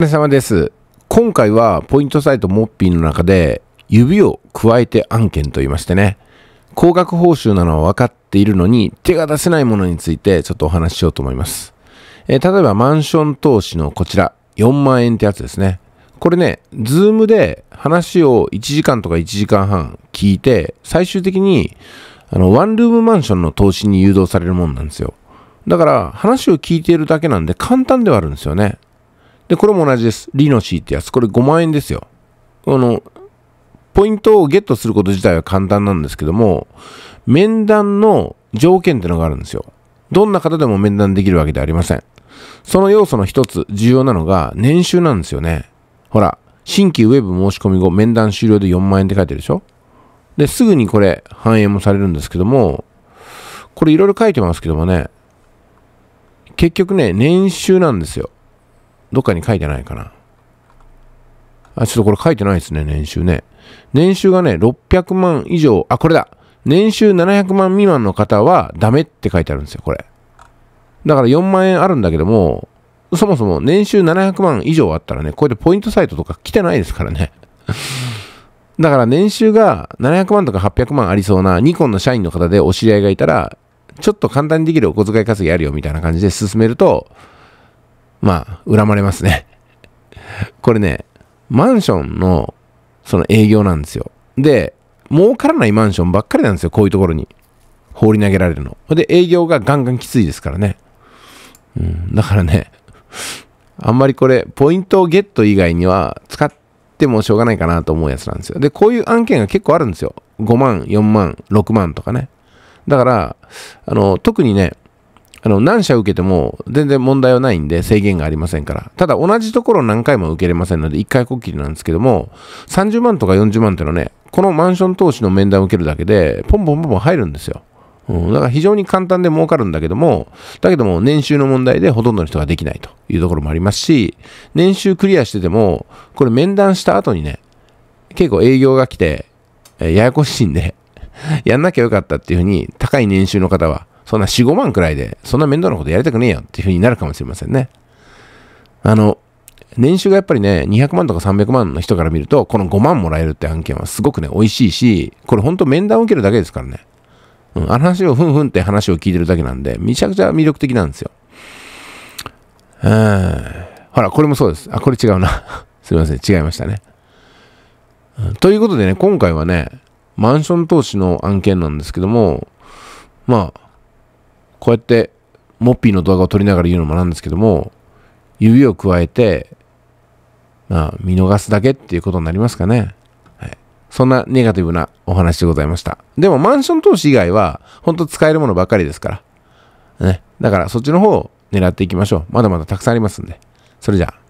お疲れ様です。今回はポイントサイトモッピーの中で指を加えて案件と言いましてね、高額報酬なのは分かっているのに手が出せないものについてちょっとお話ししようと思います。例えばマンション投資のこちら4万円ってやつですね。これね、ズームで話を1時間とか1時間半聞いて、最終的にワンルームマンションの投資に誘導されるもんなんですよ。だから話を聞いているだけなんで簡単ではあるんですよね。で、これも同じです。リノシーってやつ。これ5万円ですよ。ポイントをゲットすること自体は簡単なんですけども、面談の条件ってのがあるんですよ。どんな方でも面談できるわけではありません。その要素の一つ、重要なのが年収なんですよね。ほら、新規ウェブ申し込み後、面談終了で4万円って書いてるでしょ。で、すぐにこれ、反映もされるんですけども、これいろいろ書いてますけどもね、結局ね、年収なんですよ。どっかに書いてないかな。あ、ちょっとこれ書いてないですね、年収ね。年収がね、600万以上、あ、これだ。年収700万未満の方はダメって書いてあるんですよ、これ。だから4万円あるんだけども、そもそも年収700万以上あったらね、こうやってポイントサイトとか来てないですからね。だから年収が700万とか800万ありそうなニコンの社員の方でお知り合いがいたら、ちょっと簡単にできるお小遣い稼ぎあるよみたいな感じで進めると、まあ、恨まれますね。これね、マンションの、その営業なんですよ。で、儲からないマンションばっかりなんですよ、こういうところに。放り投げられるの。で、営業がガンガンきついですからね。だからね、あんまりこれ、ポイントをゲット以外には使ってもしょうがないかなと思うやつなんですよ。で、こういう案件が結構あるんですよ。5万、4万、6万とかね。だから、特にね、何社受けても全然問題はないんで制限がありませんから。ただ同じところを何回も受けれませんので1回こっきりなんですけども、30万とか40万っていうのはね、このマンション投資の面談を受けるだけで、ポンポンポンポン入るんですよ。だから非常に簡単で儲かるんだけども年収の問題でほとんどの人ができないというところもありますし、年収クリアしてても、これ面談した後にね、結構営業が来て、ややこしいんで、やんなきゃよかったっていうふうに高い年収の方は、そんな4、5万くらいで、そんな面倒なことやりたくねえよっていう風になるかもしれませんね。年収がやっぱりね、200万とか300万の人から見ると、この5万もらえるって案件はすごくね、美味しいし、これ本当面談を受けるだけですからね。話をふんふんって話を聞いてるだけなんで、めちゃくちゃ魅力的なんですよ。ほら、これもそうです。あ、これ違うな。すいません、違いましたね。ということでね、今回はね、マンション投資の案件なんですけども、まあ、こうやってモッピーの動画を撮りながら言うのもなんですけども、指を加えて、まあ、見逃すだけっていうことになりますかね。はい、そんなネガティブなお話でございました。でもマンション投資以外は本当使えるものばっかりですから。ね。だからそっちの方を狙っていきましょう。まだまだたくさんありますんで。それじゃあ。